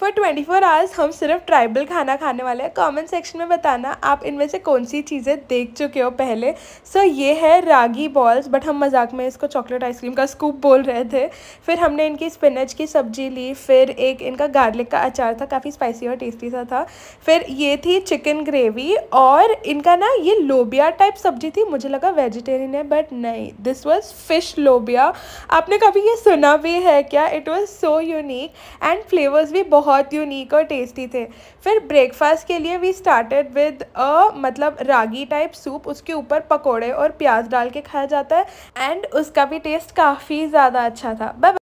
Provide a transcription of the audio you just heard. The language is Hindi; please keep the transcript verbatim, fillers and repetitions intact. फॉर ट्वेंटी फ़ोर आवर्स हम सिर्फ ट्राइबल खाना खाने वाले हैं। कमेंट सेक्शन में बताना आप इनमें से कौन सी चीज़ें देख चुके हो पहले। सो so, ये है रागी बॉल्स, बट हम मजाक में इसको चॉकलेट आइसक्रीम का स्कूप बोल रहे थे। फिर हमने इनकी स्पिनच की सब्जी ली, फिर एक इनका गार्लिक का अचार था, काफ़ी स्पाइसी और टेस्टी सा था। फिर ये थी चिकन ग्रेवी, और इनका ना ये लोबिया टाइप सब्जी थी, मुझे लगा वेजिटेरियन है बट नहीं, दिस वॉज फिश लोबिया। आपने कभी ये सुना भी है क्या? It was so unique and flavours भी बहुत यूनिक और टेस्टी थे। फिर ब्रेकफास्ट के लिए वी स्टार्टेड विद अ मतलब रागी टाइप सूप, उसके ऊपर पकोड़े और प्याज डाल के खाया जाता है, एंड उसका भी टेस्ट काफ़ी ज़्यादा अच्छा था। बाय।